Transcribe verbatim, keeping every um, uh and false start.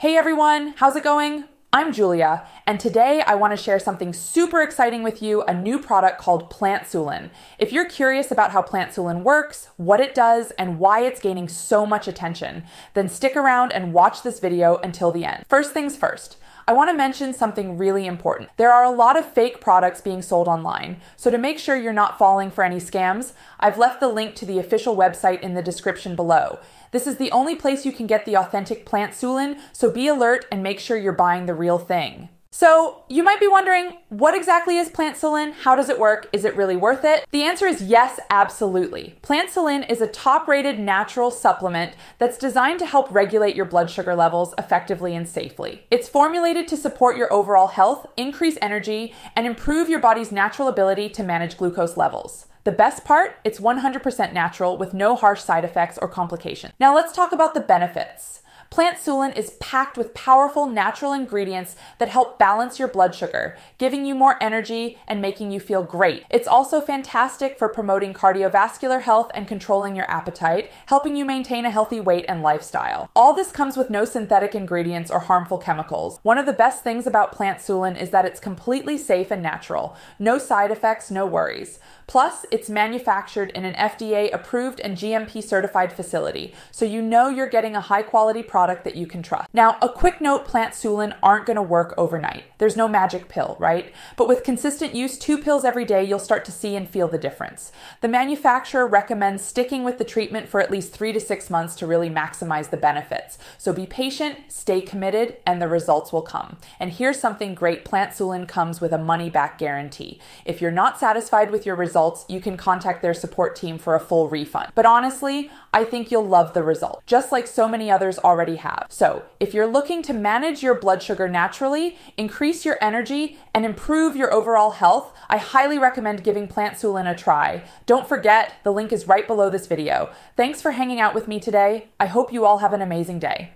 Hey everyone, how's it going? I'm Julia, and today I want to share something super exciting with you, a new product called PlantSulin. If you're curious about how PlantSulin works, what it does, and why it's gaining so much attention, then stick around and watch this video until the end. First things first, I want to mention something really important. There are a lot of fake products being sold online, so to make sure you're not falling for any scams, I've left the link to the official website in the description below. This is the only place you can get the authentic PlantSulin, so be alert and make sure you're buying the real thing. So you might be wondering, what exactly is PlantSulin? How does it work? Is it really worth it? The answer is yes, absolutely. PlantSulin is a top-rated natural supplement that's designed to help regulate your blood sugar levels effectively and safely. It's formulated to support your overall health, increase energy, and improve your body's natural ability to manage glucose levels. The best part, it's one hundred percent natural with no harsh side effects or complications. Now let's talk about the benefits. PlantSulin is packed with powerful natural ingredients that help balance your blood sugar, giving you more energy and making you feel great. It's also fantastic for promoting cardiovascular health and controlling your appetite, helping you maintain a healthy weight and lifestyle. All this comes with no synthetic ingredients or harmful chemicals. One of the best things about PlantSulin is that it's completely safe and natural. No side effects, no worries. Plus, it's manufactured in an F D A-approved and G M P-certified facility, so you know you're getting a high-quality product product that you can trust. Now, a quick note, PlantSulin aren't going to work overnight. There's no magic pill, right? But with consistent use, two pills every day, you'll start to see and feel the difference. The manufacturer recommends sticking with the treatment for at least three to six months to really maximize the benefits. So be patient, stay committed, and the results will come. And here's something great, PlantSulin comes with a money-back guarantee. If you're not satisfied with your results, you can contact their support team for a full refund. But honestly, I think you'll love the result, just like so many others already have. So if you're looking to manage your blood sugar naturally, increase your energy, and improve your overall health, I highly recommend giving PlantSulin a try. Don't forget, the link is right below this video. Thanks for hanging out with me today. I hope you all have an amazing day.